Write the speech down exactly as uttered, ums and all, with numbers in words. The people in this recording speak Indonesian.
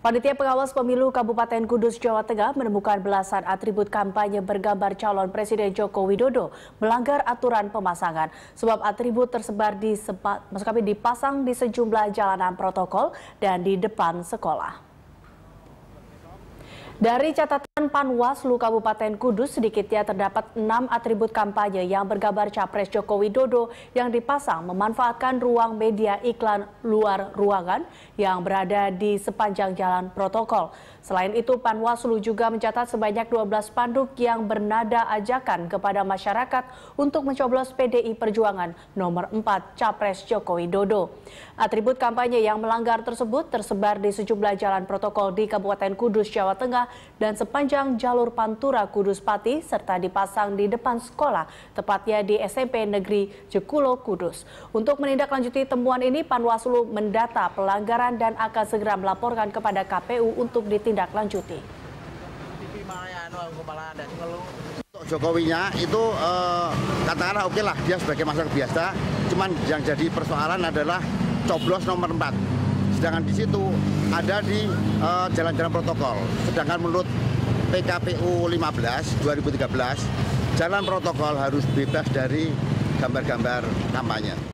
Panitia Pengawas Pemilu Kabupaten Kudus, Jawa Tengah menemukan belasan atribut kampanye bergambar calon Presiden Joko Widodo melanggar aturan pemasangan. Sebab atribut tersebar di sepa, maksud kami dipasang di sejumlah jalanan protokol dan di depan sekolah. Dari catatan Panwaslu Kabupaten Kudus, sedikitnya terdapat enam atribut kampanye yang bergambar Capres Joko Widodo yang dipasang memanfaatkan ruang media iklan luar ruangan yang berada di sepanjang jalan protokol. Selain itu, Panwaslu juga mencatat sebanyak dua belas spanduk yang bernada ajakan kepada masyarakat untuk mencoblos P D I Perjuangan nomor empat Capres Joko Widodo. Atribut kampanye yang melanggar tersebut tersebar di sejumlah jalan protokol di Kabupaten Kudus, Jawa Tengah, dan sepanjang jalur Pantura Kudus Pati, serta dipasang di depan sekolah, tepatnya di S M P Negeri Jekulo Kudus. Untuk menindaklanjuti temuan ini, Panwaslu mendata pelanggaran dan akan segera melaporkan kepada K P U untuk ditindaklanjuti. Jokowinya itu eh, katakanlah oke lah, dia sebagai masyarakat biasa, cuman yang jadi persoalan adalah coblos nomor empat. Sedangkan di situ ada di jalan-jalan uh, protokol. Sedangkan menurut P K P U lima belas dua ribu tiga belas, jalan protokol harus bebas dari gambar-gambar kampanye.